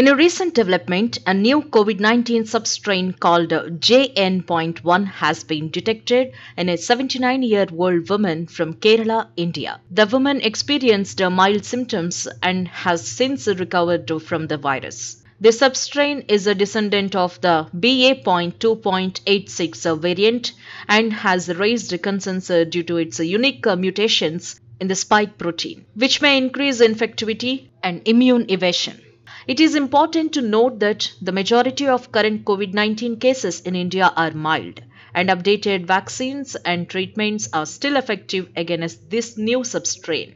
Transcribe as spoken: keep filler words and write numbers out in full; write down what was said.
In a recent development, a new COVID nineteen substrain called J N point one has been detected in a seventy-nine-year-old woman from Kerala, India. The woman experienced mild symptoms and has since recovered from the virus. The substrain is a descendant of the B A point two point eight six variant and has raised concerns due to its unique mutations in the spike protein, which may increase infectivity and immune evasion. It is important to note that the majority of current COVID nineteen cases in India are mild, and updated vaccines and treatments are still effective against this new substrain.